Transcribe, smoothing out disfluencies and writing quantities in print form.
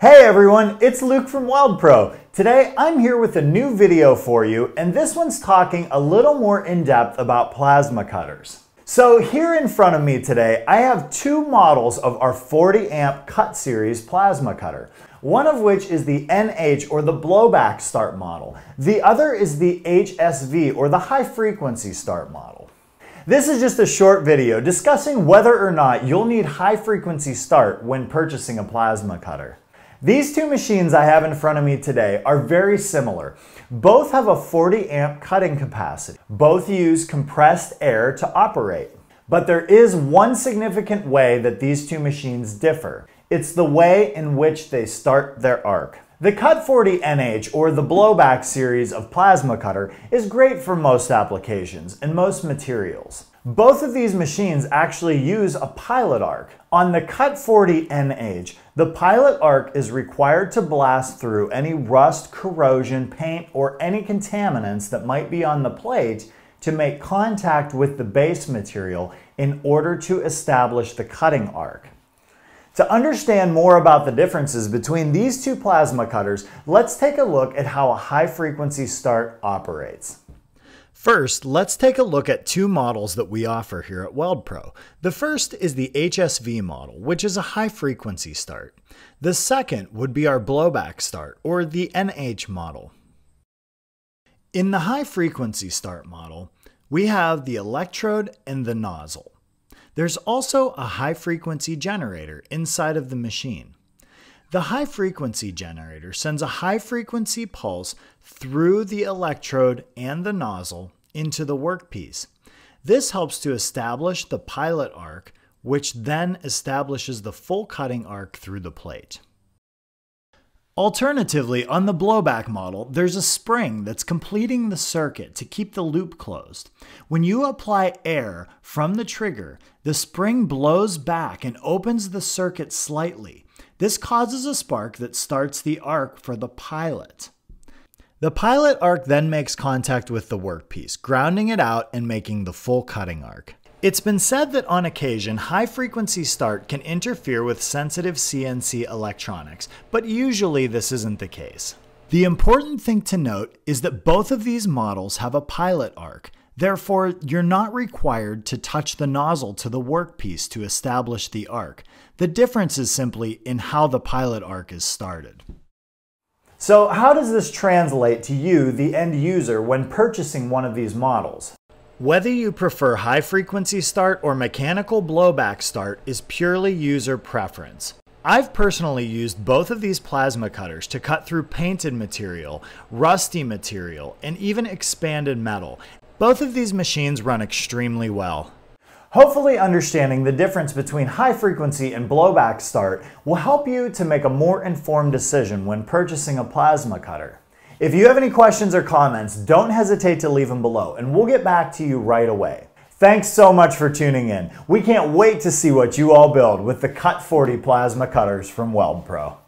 Hey everyone, it's Luke from WeldPro. Today I'm here with a new video for you, and this one's talking a little more in depth about plasma cutters. So here in front of me today, I have two models of our 40 amp Cut series plasma cutter. One of which is the NH or the blowback start model. The other is the HSV or the high frequency start model. This is just a short video discussing whether or not you'll need high frequency start when purchasing a plasma cutter. These two machines I have in front of me today are very similar. Both have a 40 amp cutting capacity. Both use compressed air to operate. But there is one significant way that these two machines differ. It's the way in which they start their arc. The Cut40NH or the blowback series of plasma cutter is great for most applications and most materials. Both of these machines actually use a pilot arc. On the Cut40NH, the pilot arc is required to blast through any rust, corrosion, paint, or any contaminants that might be on the plate to make contact with the base material in order to establish the cutting arc. To understand more about the differences between these two plasma cutters, let's take a look at how a high-frequency start operates. First, let's take a look at two models that we offer here at WeldPro. The first is the HSV model, which is a high-frequency start. The second would be our blowback start, or the NH model. In the high-frequency start model, we have the electrode and the nozzle. There's also a high-frequency generator inside of the machine. The high-frequency generator sends a high-frequency pulse through the electrode and the nozzle into the workpiece. This helps to establish the pilot arc, which then establishes the full cutting arc through the plate. Alternatively, on the blowback model, there's a spring that's completing the circuit to keep the loop closed. When you apply air from the trigger, the spring blows back and opens the circuit slightly. This causes a spark that starts the arc for the pilot. The pilot arc then makes contact with the workpiece, grounding it out and making the full cutting arc. It's been said that on occasion, high-frequency start can interfere with sensitive CNC electronics, but usually this isn't the case. The important thing to note is that both of these models have a pilot arc. Therefore, you're not required to touch the nozzle to the workpiece to establish the arc. The difference is simply in how the pilot arc is started. So how does this translate to you, the end user, when purchasing one of these models? Whether you prefer high-frequency start or mechanical blowback start is purely user preference. I've personally used both of these plasma cutters to cut through painted material, rusty material, and even expanded metal. Both of these machines run extremely well. Hopefully understanding the difference between high-frequency and blowback start will help you to make a more informed decision when purchasing a plasma cutter. If you have any questions or comments, don't hesitate to leave them below, and we'll get back to you right away. Thanks so much for tuning in. We can't wait to see what you all build with the Cut40 plasma cutters from WeldPro.